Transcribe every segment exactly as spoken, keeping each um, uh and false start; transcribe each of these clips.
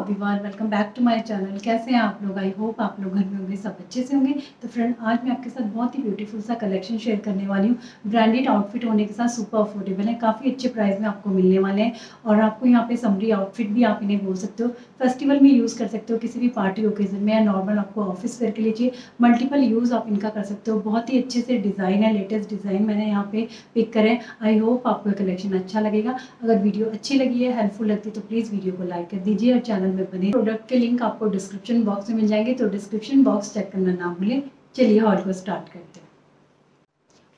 Everyone, welcome back to my channel. कैसे हैं आप लोग? आई होप आप लोग घर में होंगे, सब अच्छे से होंगे। तो फ्रेंड, आज मैं आपके साथ बहुत ही ब्यूटीफुल सा कलेक्शन शेयर करने वाली हूँ। ब्रांडेड आउटफिट होने के साथ सुपर अफोर्डेबल है, काफ़ी अच्छे प्राइस में आपको मिलने वाले हैं। और आपको यहाँ पे समरी आउटफिट भी आप इन्हें बोल सकते हो। फेस्टिवल में यूज़ कर सकते हो, किसी भी पार्टी ओकेजन में, या नॉर्मल आपको ऑफिस वेयर के लिए चाहिए, मल्टीपल यूज़ आप इनका कर सकते हो। बहुत ही अच्छे से डिज़ाइन है, लेटेस्ट डिज़ाइन मैंने यहाँ पे पिक करें। आई होप आपको कलेक्शन अच्छा लगेगा। अगर वीडियो अच्छी लगी है, हेल्पफुल लगती है, तो प्लीज़ वीडियो को लाइक कर दीजिए। और चैनल में बने प्रोडक्ट के लिंक आपको डिस्क्रिप्शन बॉक्स में मिल जाएंगे, तो डिस्क्रिप्शन बॉक्स चेक करना ना भूलें। चलिए हॉल को स्टार्ट करते हैं।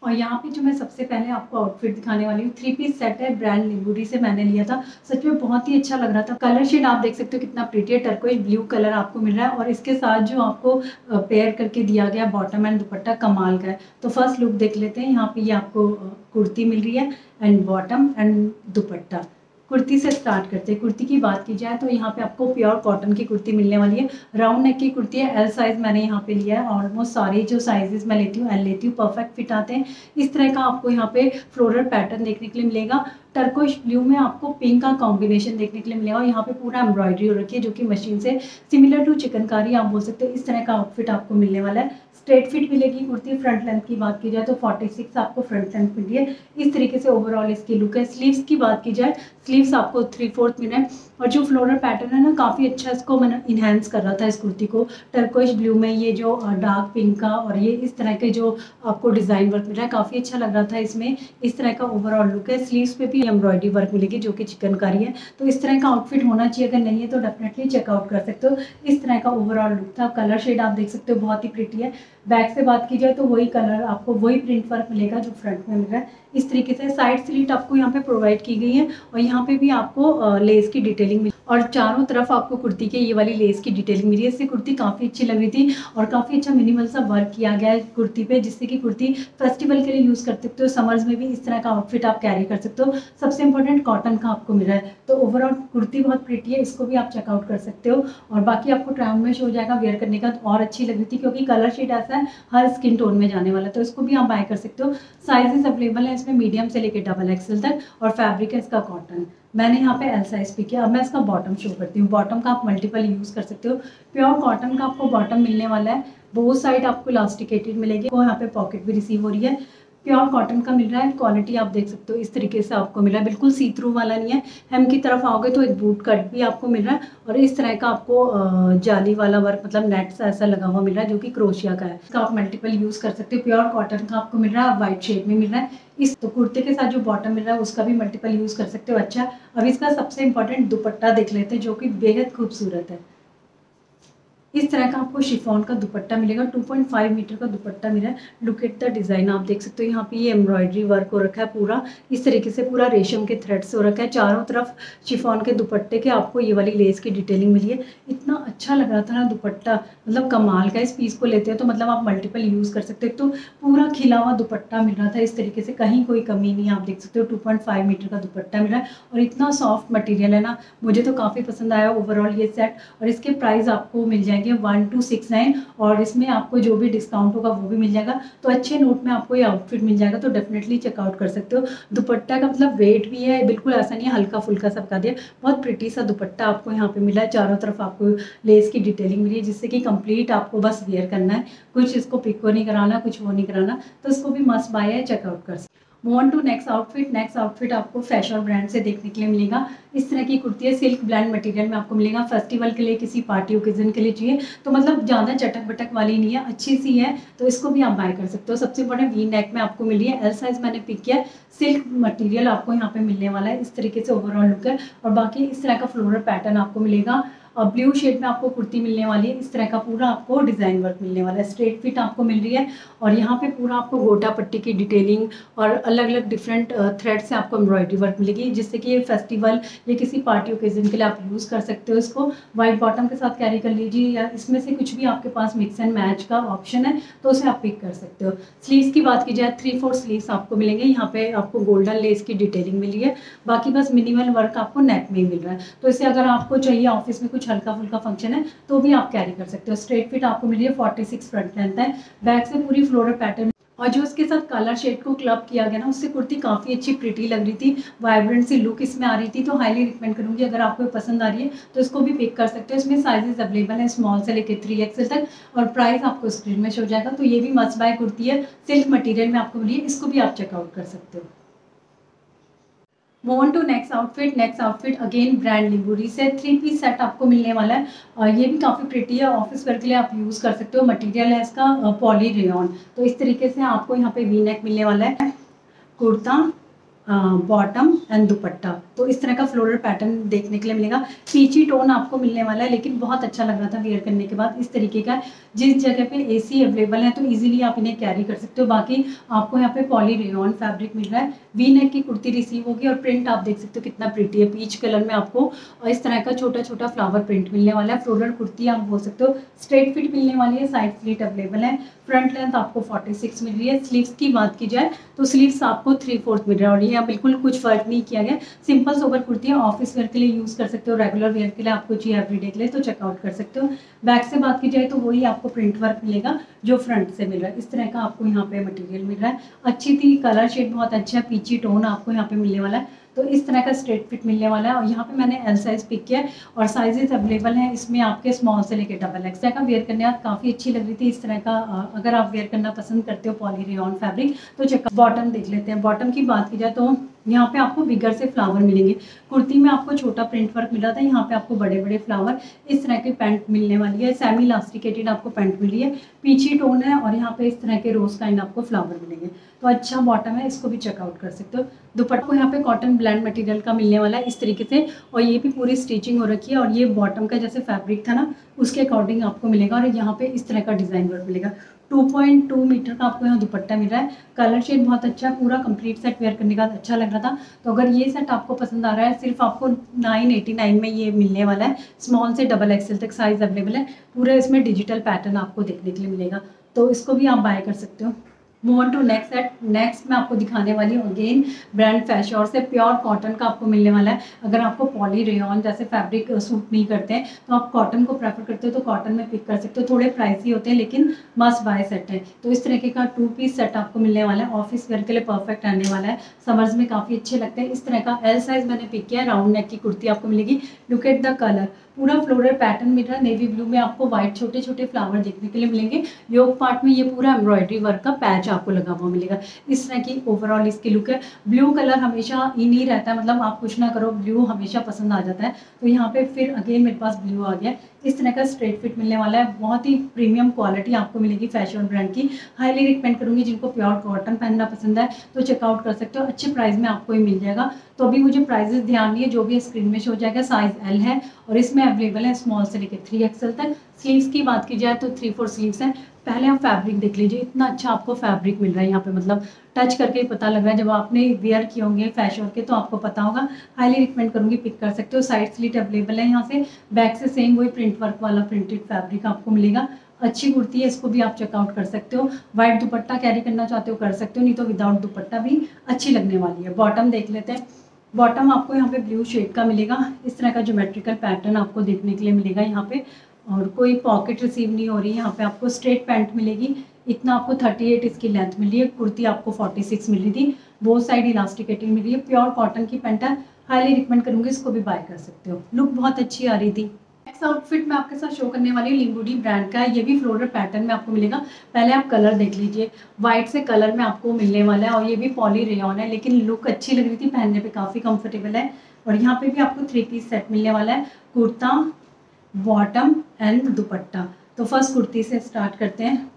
और यहाँ पे जो मैं सबसे पहले आपको आउटफिट दिखाने वाली हूँ, थ्री पीस सेट है, ब्रांड लिबूरी से मैंने लिया था। सच में बहुत ही अच्छा लग रहा था। कलर शेड आप देख सकते हो कितना प्रिटी है, टर्कोइज ब्लू कलर आपको मिल रहा है। और इसके साथ जो आपको पेयर करके दिया गया बॉटम एंड दुपट्टा कमाल का है। तो फर्स्ट लुक देख लेते हैं। यहाँ पे ये आपको कुर्ती मिल रही है and bottom and dupatta. Kurti से स्टार्ट करते हैं। कुर्ती की बात की जाए तो यहाँ पे आपको प्योर कॉटन की कुर्ती मिलने वाली है। राउंड नेक की कुर्ती है, एल साइज़ मैंने यहाँ पे लिया है। ऑलमोस्ट सारे जो साइजेस मैं लेती हूँ एल लेती हूँ, परफेक्ट फिट आते हैं। इस तरह का आपको यहाँ पे फ्लोरल पैटर्न देखने के लिए मिलेगा। टर्कोइश ब्लू में आपको पिंक का कॉम्बिनेशन देखने के लिए मिलेगा। और यहाँ पे पूरा एम्ब्रॉयडरी हो रखी है, जो कि मशीन से सिमिलर टू चिकनकारी आप बोल सकते हो। इस तरह का आउटफिट आपको मिलने वाला है। स्ट्रेट फिट मिलेगी कुर्ती। फ्रंट लेंथ की बात की जाए तो छियालीस आपको फ्रंट लेंथ मिली है। इस तरीके से ओवरऑल इसकी लुक है। स्लीव्स की बात की जाए, स्लीव्स आपको थ्री फोर्थ मिले हैं। और जो फ्लोरल पैटर्न है ना, काफ़ी अच्छा इसको मैंने इन्हेंस कर रहा था इस कुर्ती को। टर्कोइश ब्लू में ये जो डार्क पिंक का और ये इस तरह के जो आपको डिज़ाइन वर्क मिल रहा है, काफ़ी अच्छा लग रहा था इसमें। इस तरह का ओवरऑल लुक है। स्लीव्स पे भी एम्ब्रॉयडरी वर्क मिलेगी, जो कि चिकनकारी है। तो इस तरह का आउटफिट होना चाहिए, अगर नहीं है तो डेफिनेटली चेकआउट कर सकते हो। इस तरह का ओवरऑल लुक था। कलर शेड आप देख सकते हो बहुत ही प्रिटी है। बैक से बात की जाए तो वही कलर आपको वही प्रिंट वर्क मिलेगा जो फ्रंट में मिल रहा है। इस तरीके से साइड स्लीट आपको यहाँ पे प्रोवाइड की गई है। और यहाँ पे भी आपको लेस की डिटेलिंग मिली और चारों तरफ आपको कुर्ती के ये वाली लेस की डिटेलिंग मिली है। इससे कुर्ती काफ़ी अच्छी लग रही थी। और काफ़ी अच्छा मिनिमल सा वर्क किया गया है कुर्ती पे, जिससे कि कुर्ती फेस्टिवल के लिए यूज़ कर सकते हो। समर्स में भी इस तरह का आउटफिट आप कैरी कर सकते हो। सबसे इंपॉर्टेंट कॉटन का आपको मिल रहा है। तो ओवरऑल कुर्ती बहुत प्रिटी है, इसको भी आप चेकआउट कर सकते हो। और बाकी आपको ट्रायल में शो हो जाएगा, वेयर करने का तो और अच्छी लग रही थी, क्योंकि कलर शेड ऐसा है हर स्किन टोन में जाने वाला। तो इसको भी आप बाय कर सकते हो। साइजेस अवेलेबल है इसमें मीडियम से लेकर डबल एक्सएल तक। और फैब्रिक है इसका कॉटन। मैंने यहाँ पे एल साइज पिक किया। अब मैं इसका बॉटम शो करती हूँ। बॉटम का आप मल्टीपल यूज़ कर सकते हो। प्योर कॉटन का आपको बॉटम मिलने वाला है। बोथ साइड आपको इलास्टिकेटेड मिलेगी। और यहाँ पे पॉकेट भी रिसीव हो रही है। प्योर कॉटन का मिल रहा है। क्वालिटी आप देख सकते हो, इस तरीके से आपको मिल रहा है। बिल्कुल सी थ्रू वाला नहीं है। हेम की तरफ आओगे तो एक बूट कट भी आपको मिल रहा है। और इस तरह का आपको जाली वाला वर्क, मतलब नेट सा ऐसा लगा हुआ मिल रहा है, जो कि क्रोशिया का है। इसका आप मल्टीपल यूज़ कर सकते हो। प्योर कॉटन का आपको मिल रहा है, वाइट शेड में मिल रहा है। इस तो कुर्ते के साथ जो बॉटम मिल रहा है उसका भी मल्टीपल यूज़ कर सकते हो। अच्छा, अब इसका सबसे इंपॉर्टेंट दुपट्टा देख लेते हैं, जो कि बेहद खूबसूरत है। इस तरह का आपको शिफॉन का दुपट्टा मिलेगा। टू पॉइंट फाइव मीटर का दुपट्टा मिला है। लुक एट द डिज़ाइन आप देख सकते हो। यहाँ पे ये एम्ब्रॉयडरी वर्क हो रखा है पूरा। इस तरीके से पूरा रेशम के थ्रेड से हो रखा है। चारों तरफ शिफॉन के दुपट्टे के आपको ये वाली लेस की डिटेलिंग मिली है। इतना अच्छा लग रहा था ना दुपट्टा, मतलब कमाल का। इस पीस को लेते हो तो मतलब आप मल्टीपल यूज़ कर सकते हो। तो पूरा खिला हुआ दुपट्टा मिल रहा था। इस तरीके से कहीं कोई कमी नहीं है। आप देख सकते हो टू पॉइंट फाइव मीटर का दुपट्टा मिल रहा है। और इतना सॉफ्ट मटीरियल है ना, मुझे तो काफ़ी पसंद आया ओवरऑल ये सेट। और इसके प्राइस आपको मिल जाएंगे वन टू सिक्स नाइन। और इसमें आपको जो भी डिस्काउंट होगा वो भी मिल जाएगा। तो अच्छे नोट में आपको ये आउटफिट मिल जाएगा, तो डेफिनेटली चेकआउट कर सकते हो। दुपट्टा का मतलब वेट भी है, बिल्कुल ऐसा नहीं है हल्का फुल्का सबका दिया। बहुत प्रिटी सा दुपट्टा आपको यहाँ पे मिला है। चारों तरफ आपको लेस की डिटेलिंग मिली है, जिससे कि कंप्लीट आपको बस वेयर करना है। कुछ इसको पिको नहीं कराना, कुछ वो नहीं कराना। तो इसको भी मस्ट बाय है, चेकआउट कर सकते। Move on to next outfit. Next outfit आपको फैशर ब्रांड से देखने के लिए मिलेगा। इस तरह की कुर्ती है, सिल्क ब्लेंड मटेरियल में आपको मिलेगा। फेस्टिवल के लिए, किसी पार्टी ओकेजन के लिए चाहिए, तो मतलब ज़्यादा चटक बटक वाली नहीं है, अच्छी सी है। तो इसको भी आप बाय कर सकते हो। सबसे इंपॉर्टेंट वी नेक में आपको मिली है। एल साइज मैंने पिक किया है। सिल्क मटीरियल आपको यहाँ पर मिलने वाला है। इस तरीके से ओवरऑल लुक है। और बाकी इस तरह का फ्लोरल पैटर्न आपको मिलेगा। और ब्लू शेड में आपको कुर्ती मिलने वाली है। इस तरह का पूरा आपको डिज़ाइन वर्क मिलने वाला है। स्ट्रेट फिट आपको मिल रही है। और यहाँ पे पूरा आपको गोटा पट्टी की डिटेलिंग और अलग अलग डिफरेंट थ्रेड से आपको एम्ब्रॉयडरी वर्क मिलेगी, जिससे कि ये फेस्टिवल या किसी पार्टी ओकेजन के लिए आप यूज़ कर सकते हो। इसको वाइट बॉटम के साथ कैरी कर लीजिए, या इसमें से कुछ भी आपके पास मिक्स एंड मैच का ऑप्शन है, तो उसे आप पिक कर सकते हो। स्लीव्स की बात की जाए, थ्री फोर स्लीव्स आपको मिलेंगे। यहाँ पर आपको गोल्डन लेस की डिटेलिंग मिली है। बाकी बस मिनिमल वर्क आपको नेक में ही मिल रहा है। तो इसे अगर आपको चाहिए, ऑफिस में कुछ हल्का फुल्का फंक्शन है, तो भी आप कैरी कर सकते हो। स्ट्रेट फिट आपको मिल रही है। फोर्टी सिक्स फ्रंट लेंथ है। बैक से पूरी फ्लोरल पैटर्न और जो उसके साथ कलर शेड को क्लब किया गया ना, उससे कुर्ती काफ़ी अच्छी प्रिटी लग रही थी, वाइब्रेंट सी लुक इसमें आ रही थी। तो हाईली रिकमेंड करूँगी, अगर आपको पसंद आ रही है तो इसको भी पिक कर सकते हो। इसमें साइजेस अवेलेबल है स्मॉल से लेकर थ्री एक्सएल तक, और प्राइस आपको स्क्रीन में शो हो जाएगा। तो ये भी मस्ट बाय कुर्ती है, सिल्क मटीरियल में आपको मिली है, इसको भी आप चेकआउट कर सकते हो। Move on to next outfit. Next outfit again brand लिंबूरी से थ्री पीस सेट आपको मिलने वाला है, और ये भी काफ़ी प्रिटी है, ऑफिस वर्क के लिए आप यूज़ कर सकते हो। मटेरियल है इसका पॉली रेयॉन। तो इस तरीके से आपको यहाँ पे वी नेक मिलने वाला है, कुर्ता, बॉटम एंड दुपट्टा। तो इस तरह का फ्लोरल पैटर्न देखने के लिए मिलेगा। पीची टोन आपको मिलने वाला है, लेकिन बहुत अच्छा लग रहा था वेयर करने के बाद। इस तरीके का जिस जगह पे एसी अवेलेबल है तो इजीली आप इन्हें कैरी कर सकते हो। बाकी आपको यहाँ पे पॉली रेयॉन फैब्रिक मिल रहा है, वी नेक की कुर्ती रिसीव होगी, और प्रिंट आप देख सकते हो कितना प्रिटी है, पीच कलर में आपको। और इस तरह का छोटा छोटा फ्लावर प्रिंट मिलने वाला है। फ्लोरल कुर्ती आप बोल सकते हो, स्ट्रेट फिट मिलने वाली है, साइड स्लीट अवेलेबल है, फ्रंट लेंथ आपको फोर्टी सिक्स मिल रही है। स्लीव्स की बात की जाए तो स्लीव्स आपको थ्री फोर्थ मिल रहा है, और ये बिल्कुल कुछ फर्क नहीं किया गया, सिंपल सोबर कुर्ती है। ऑफिस वेयर के लिए यूज़ कर सकते हो, रेगुलर वेयर के लिए आपको चाहिए, एवरीडे के लिए तो चेकआउट कर सकते हो। बैक से बात की जाए तो वही आपको प्रिंट वर्क मिलेगा जो फ्रंट से मिल रहा है। इस तरह का आपको यहाँ पे मटेरियल मिल रहा है, अच्छी थी, कलर शेड बहुत अच्छा, पीची टोन आपको यहाँ पे मिलने वाला है। तो इस तरह का स्ट्रेट फिट मिलने वाला है, और यहाँ पे मैंने एल साइज़ पिक किया है, और साइजेस अवेलेबल हैं। इसमें आपके स्मॉल से लेकर डबल एक्स का वेयर करने आप काफ़ी अच्छी लग रही थी। इस तरह का अगर आप वेयर करना पसंद करते हो पॉली रेयॉन फैब्रिक तो चेक। बॉटम देख लेते हैं। बॉटम की बात की जाए तो यहाँ पे आपको बिगर से फ्लावर मिलेंगे। कुर्ती में आपको छोटा प्रिंट वर्क मिल रहा था, यहाँ पे आपको बड़े बड़े फ्लावर। इस तरह की पैंट मिलने वाली है, सेमी इलास्टिकेटेड आपको पैंट मिली है, पीछे टोन है, और यहाँ पे इस तरह के रोज काइंड आपको फ्लावर मिलेंगे। तो अच्छा बॉटम है, इसको भी चेकआउट कर सकते हो। दुपट्टा को यहाँ पे कॉटन ब्लेंड मटेरियल का मिलने वाला है इस तरीके से, और ये भी पूरी स्टिचिंग हो रखी है, और ये बॉटम का जैसे फैब्रिक था ना उसके अकॉर्डिंग आपको मिलेगा, और यहाँ पे इस तरह का डिज़ाइन वर्क मिलेगा। टू पॉइंट टू मीटर का आपको यहाँ दुपट्टा मिल रहा है, कलर शेड बहुत अच्छा, पूरा कंप्लीट सेट वेयर करने का अच्छा लग रहा था। तो अगर ये सेट आपको पसंद आ रहा है, सिर्फ आपको नाइन एटी नाइन में ये मिलने वाला है। स्मॉल से डबल एक्सएल तक साइज अवेलेबल है, पूरा इसमें डिजिटल पैटर्न आपको देखने के लिए मिलेगा। तो इसको भी आप बाय कर सकते हो। Move on to next set. Next मैं आपको दिखाने वाली हूँ अगेन ब्रांड फैशोर से, प्योर कॉटन का आपको मिलने वाला है। अगर आपको पॉली रेयॉन जैसे फैब्रिक सूट नहीं करते हैं तो आप कॉटन को प्रेफर करते हो तो कॉटन में पिक कर सकते हो। थोड़े प्राइसी होते हैं लेकिन मस्ट बाय सेट है। तो इस तरीके का टू पीस सेट आपको मिलने वाला है, ऑफिस वेयर के लिए परफेक्ट आने वाला है, समर्स में काफ़ी अच्छे लगते हैं। इस तरह का एल साइज मैंने पिक किया है, राउंड नेक की कुर्ती आपको मिलेगी। लुक एट द कलर, पूरा फ्लोरल पैटर्न मिल रहा है, नेवी ब्लू में आपको व्हाइट छोटे छोटे फ्लावर देखने के लिए मिलेंगे। योग पार्ट में ये पूरा एम्ब्रॉयडरी वर्क का पैच आपको लगा हुआ मिलेगा। इस तरह की ओवरऑल इसकी लुक है। ब्लू कलर हमेशा इन ही रहता है, मतलब आप कुछ ना करो ब्लू हमेशा पसंद आ जाता है। तो यहाँ पे फिर अगेन मेरे पास ब्लू आ गया। इस तरह का स्ट्रेट फिट मिलने वाला है, बहुत ही प्रीमियम क्वालिटी आपको मिलेगी फैशन ब्रांड की। हाईली रिकमेंड करूँगी, जिनको प्योर कॉटन पहनना पसंद है तो चेकआउट कर सकते हो, अच्छे प्राइस में आपको ही मिल जाएगा। तो अभी मुझे प्राइजेस ध्यान नहीं है, जो भी स्क्रीन में शो हो जाएगा। साइज एल है और इसमें अवेलेबल है स्मॉल से लेकर थ्री एक्सएल तक। स्लीव्स की बात की जाए तो थ्री फोर स्लीव्स हैं। पहले आप फैब्रिक देख लीजिए, इतना अच्छा आपको फैब्रिक मिल रहा है यहाँ पे, मतलब टच करके ही पता लग रहा है। जब आपने वेयर किए होंगे फैशन के तो आपको पता होगा। हाईली रिकमेंड करूँगी, पिक कर सकते हो। साइड स्लीट अवेलेबल है यहाँ से। बैक से सेम वही प्रिंट वर्क वाला प्रिंटेड फैब्रिक आपको मिलेगा। अच्छी कुर्ती है, इसको भी आप चेकआउट कर सकते हो। वाइट दुपट्टा कैरी करना चाहते हो कर सकते हो, नहीं तो विदाउट दुपट्टा भी अच्छी लगने वाली है। बॉटम देख लेते हैं। बॉटम आपको यहाँ पे ब्लू शेड का मिलेगा। इस तरह का ज्योमेट्रिकल पैटर्न आपको देखने के लिए मिलेगा यहाँ पे, और कोई पॉकेट रिसीव नहीं हो रही। यहाँ पे आपको स्ट्रेट पैंट मिलेगी। इतना आपको थर्टी एट इसकी लेंथ मिली है। कुर्ती आपको फोर्टी सिक्स मिल रही थी। बोथ साइड इलास्टिकेटेड मिल रही है। प्योर कॉटन की पैंट है, हाईली रिकमेंड करूँगी, इसको भी बाय कर सकते हो। लुक बहुत अच्छी आ रही थी। नेक्स्ट आउटफिट मैं आपके साथ शो करने वाली हूँ लिंबूडी ब्रांड का। ये भी फ्लोरल पैटर्न में आपको मिलेगा। पहले आप कलर देख लीजिए, व्हाइट से कलर में आपको मिलने वाला है, और ये भी पॉली रेयॉन है, लेकिन लुक अच्छी लग रही थी, पहनने पे काफ़ी कंफर्टेबल है। और यहाँ पे भी आपको थ्री पीस सेट मिलने वाला है, कुर्ता, बॉटम एंड दुपट्टा। तो फर्स्ट कुर्ती से स्टार्ट करते हैं।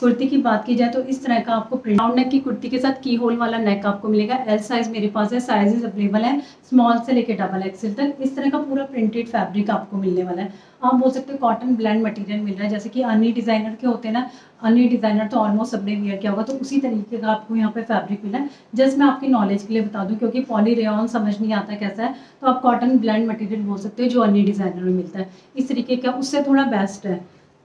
कुर्ती की बात की जाए तो इस तरह का आपको प्रिंट राउंड नेक की कुर्ती के साथ की होल वाला नेक आपको मिलेगा। एल साइज मेरे पास है, साइजेस अवेलेबल है स्मॉल से लेकर डबल एक्सएल तक। इस तरह का पूरा प्रिंटेड फैब्रिक आपको मिलने वाला है। आप बोल सकते हो कॉटन ब्लेंड मटेरियल मिल रहा है, जैसे कि अन्य डिज़ाइनर के होते हैं ना, अन्य डिज़ाइनर तो ऑलमोस्ट सबने वेयर किया होगा, तो उसी तरीके का आपको यहाँ पे फैब्रिक मिला है। जस्ट मैं आपकी नॉलेज के लिए बता दूँ, क्योंकि पॉली रेयॉन समझ नहीं आता कैसा है, तो आप कॉटन ब्लेंड मटेरियल बोल सकते हो, जो अन्य डिज़ाइनर में मिलता है। इस तरीके का उससे थोड़ा बेस्ट है।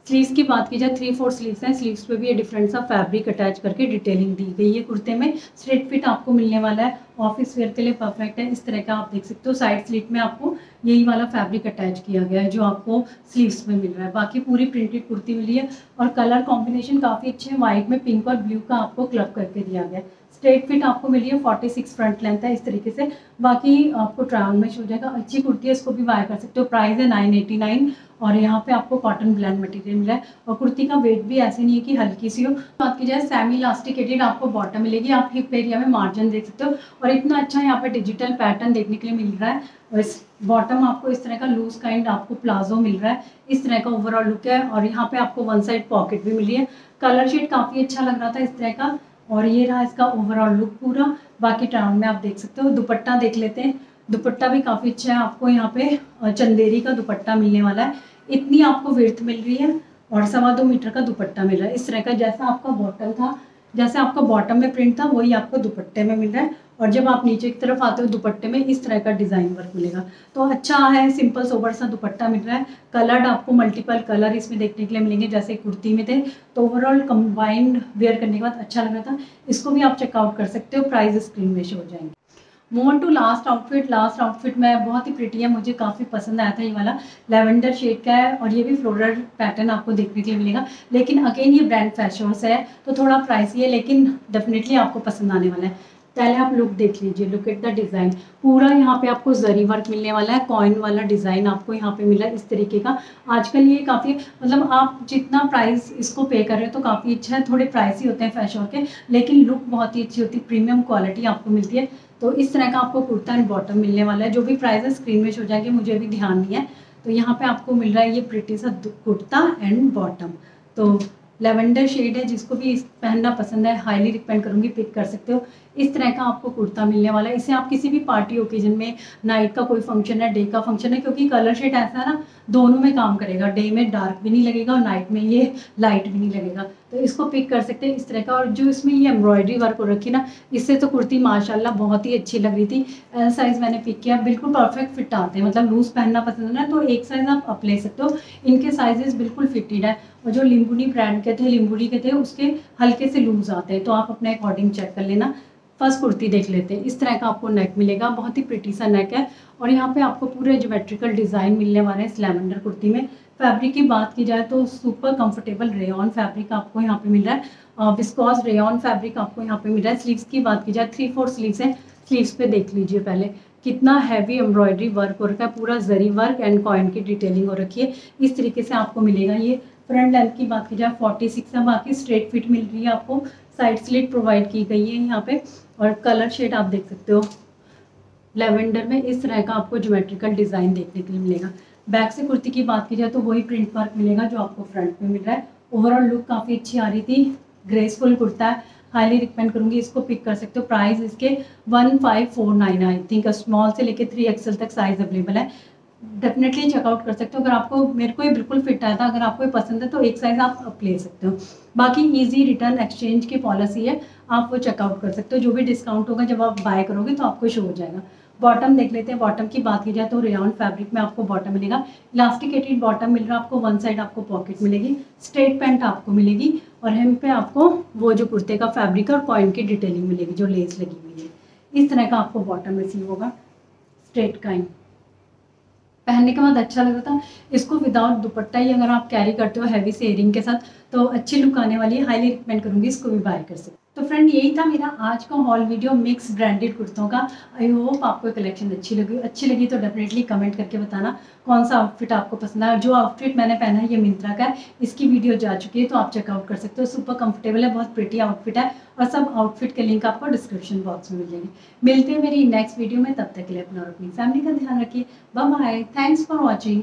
स्लीव्स की बात की जाए, थ्री फोर स्लीव्स हैं, स्लीव्स पे भी ये डिफरेंट सा फैब्रिक अटैच करके डिटेलिंग दी गई है कुर्ते में। स्ट्रेट फिट आपको मिलने वाला है, ऑफिस वेयर के लिए परफेक्ट है। इस तरह का आप देख सकते हो, साइड स्लीट में आपको यही वाला फैब्रिक अटैच किया गया है जो आपको स्लीव्स में मिल रहा है। बाकी पूरी प्रिंटेड कुर्ती मिली है और कलर कॉम्बिनेशन काफ़ी अच्छे हैं, वाइट में पिंक और ब्लू का आपको क्लब करके दिया गया है। स्ट्रेट फिट आपको मिली है, फोर्टी सिक्स फ्रंट लेंथ है इस तरीके से। बाकी आपको ट्रायल मैच हो जाएगा, अच्छी कुर्ती है, इसको भी बाय कर सकते हो। प्राइस है नाइन एटी नाइन, और यहाँ पे आपको कॉटन ब्लेंड मटेरियल मिला है और कुर्ती का वेट भी ऐसे नहीं है कि हल्की सी हो। बात की जाए सेमी इलास्टिकेटेड आपको बॉटम मिलेगी, आप हिप एरिया में मार्जिन देख सकते हो, और इतना अच्छा यहाँ पे डिजिटल पैटर्न देखने के लिए मिल रहा है। और इस बॉटम आपको इस तरह का लूज काइंड आपको प्लाजो मिल रहा है, इस तरह का ओवरऑल लुक है। और यहाँ पे आपको वन साइड पॉकेट भी मिली है, कलर शेड काफ़ी अच्छा लग रहा था इस तरह का, और ये रहा इसका ओवरऑल लुक पूरा। बाकी टाउन में आप देख सकते हो। दुपट्टा देख लेते हैं, दुपट्टा भी काफ़ी अच्छा है, आपको यहाँ पे चंदेरी का दुपट्टा मिलने वाला है, इतनी आपको विड्थ मिल रही है और सवा दो मीटर का दुपट्टा मिल रहा है। इस तरह का जैसा आपका बॉटम था, जैसे आपका बॉटम में प्रिंट था, वही आपको दुपट्टे में मिल रहा है। और जब आप नीचे की तरफ आते हो दुपट्टे में इस तरह का डिज़ाइन वर्क मिलेगा, तो अच्छा है, सिंपल सोबर सा दुपट्टा मिल रहा है। कलर्ड आपको मल्टीपल कलर इसमें देखने के लिए मिलेंगे, जैसे कुर्ती में थे। तो ओवरऑल कंबाइंड वेयर करने के बाद अच्छा लग रहा था, इसको भी आप चेकआउट कर सकते हो, प्राइस स्क्रीन में शो हो जाएंगे। मोन to last outfit, last outfit में बहुत ही प्रिटी है, मुझे काफ़ी पसंद आया था। ये वाला लेवेंडर शेड का है और ये भी फ्लोरल पैटर्न आपको देखने के लिए मिलेगा, लेकिन अगेन ये ब्रांड फैशोर से है तो थोड़ा प्राइसी है, लेकिन डेफिनेटली आपको पसंद आने वाला है। पहले आप लुक देख लीजिए, लुक एट द डिज़ाइन। पूरा यहाँ पे आपको जरी वर्क मिलने वाला है, कॉइन वाला डिज़ाइन आपको यहाँ पे मिला है इस तरीके का। आजकल ये काफ़ी, मतलब आप जितना प्राइस इसको पे कर रहे हो तो काफ़ी अच्छा है, थोड़े प्राइसी होते हैं फैशन के, लेकिन लुक बहुत ही अच्छी होती है, प्रीमियम क्वालिटी आपको मिलती है। तो इस तरह का आपको कुर्ता एंड बॉटम मिलने वाला है, जो भी प्राइस है स्क्रीन में शो हो जाएगी, मुझे भी ध्यान नहीं है। तो यहाँ पे आपको मिल रहा है ये प्रिटी सा कुर्ता एंड बॉटम, तो लेवेंडर शेड है, जिसको भी पहनना पसंद है हाईली रिकमेंड करूँगी, पिक कर सकते हो। इस तरह का आपको कुर्ता मिलने वाला है, इसे आप किसी भी पार्टी ओकेजन में, नाइट का कोई फंक्शन है, डे का फंक्शन है, क्योंकि कलर शेड ऐसा है ना, दोनों में काम करेगा, डे में डार्क भी नहीं लगेगा और नाइट में ये लाइट भी नहीं लगेगा, तो इसको पिक कर सकते हैं इस तरह का। और जो इसमें ये एम्ब्रॉयडरी वर्क हो रखी ना, इससे तो कुर्ती माशाल्लाह बहुत ही अच्छी लग रही थी। एल साइज़ मैंने पिक किया, बिल्कुल परफेक्ट फिट आते हैं, मतलब लूज़ पहनना पसंद है ना तो एक साइज़ आप अप ले सकते हो, इनके साइजेस बिल्कुल फिटेड है। और जो लिम्बुनी ब्रांड के थे, लिम्बुनी के थे, उसके हल्के से लूज़ आते हैं, तो आप अपने अकॉर्डिंग चेक कर लेना। फर्स्ट कुर्ती देख लेते हैं, इस तरह का आपको नेक मिलेगा, बहुत ही प्रिटी सा नेक है, और यहाँ पे आपको पूरे ज्योमेट्रिकल डिज़ाइन मिलने वाले हैं इस लेवेंडर कुर्ती में। फैब्रिक की बात की जाए तो सुपर कंफर्टेबल रेयॉन फैब्रिक आपको यहाँ पे मिल रहा है, विस्कॉस रेयॉन फैब्रिक आपको यहाँ पे मिल रहा है। स्लीव्स की बात की जाए, थ्री फोर स्लीव्स हैं, स्लीव्स पे देख लीजिए पहले कितना हैवी एम्ब्रॉयडरी वर्क हो रखा है, पूरा जरी वर्क एंड कॉइन की डिटेलिंग हो रखी है, इस तरीके से आपको मिलेगा। ये फ्रंट लेंथ की बात की जाए फोर्टी सिक्स है, बाकी स्ट्रेट फिट मिल रही है आपको, साइड स्लिट प्रोवाइड की गई है यहाँ पे, और कलर शेड आप देख सकते हो लेवेंडर में। इस तरह का आपको ज्योमेट्रिकल डिज़ाइन देखने के लिए मिलेगा। बैक से कुर्ती की बात की जाए तो वही प्रिंट वर्क मिलेगा जो आपको फ्रंट में मिल रहा है। ओवरऑल लुक काफ़ी अच्छी आ रही थी, ग्रेसफुल कुर्ता है, हाईली रिकमेंड करूँगी, इसको पिक कर सकते हो। प्राइस इसके one five four nine, I think small से लेके थ्री एक्सएल तक साइज़ अवेलेबल है, डेफिनेटली चेकआउट कर सकते हो। अगर आपको, मेरे को ये बिल्कुल फिट आया था, अगर आपको ये पसंद है तो एक साइज़ आप अप ले सकते हो। बाकी इजी रिटर्न एक्सचेंज की पॉलिसी है, आप वो चेकआउट कर सकते हो, जो भी डिस्काउंट होगा जब आप बाय करोगे तो आपको शो हो जाएगा। बॉटम देख लेते हैं, बॉटम की बात की जाए तो रेयॉन फैब्रिक में आपको बॉटम मिलेगा, इलास्टिकेटेड बॉटम मिल रहा है आपको, वन साइड आपको पॉकेट मिलेगी, स्ट्रेट पैंट आपको मिलेगी, और हेम पे आपको वो जो कुर्ते का फैब्रिक और कॉइन की डिटेलिंग मिलेगी, जो लेस लगी हुई है। इस तरह का आपको बॉटम रिसीव होगा, स्ट्रेट काइन पहनने के बाद अच्छा लग रहा था। इसको विदाउट दुपट्टा ही अगर आप कैरी करते हो हैवी से एयरिंग के साथ तो अच्छी लुक आने वाली है, हाईली रिकमेंड करूँगी, इसको भी बाय कर सकते। तो फ्रेंड यही था मेरा आज का हॉल वीडियो मिक्स ब्रांडेड कुर्तों का। आई होप आपको कलेक्शन अच्छी लगी, अच्छी लगी तो डेफिनेटली कमेंट करके बताना कौन सा आउटफिट आपको पसंद आया। जो आउटफिट मैंने पहना है ये मिंत्रा का है, इसकी वीडियो जा चुकी है तो आप चेकआउट कर सकते हो, सुपर कंफर्टेबल है, बहुत प्रिटी आउटफिट है, और सब आउटफिट के लिंक आपको डिस्क्रिप्शन बॉक्स में मिल जाएंगे। मिलते हैं मेरी नेक्स्ट वीडियो में, तब तक के लिए अपना और अपनी फैमिली का ध्यान रखिए, bye bye, thanks for watching.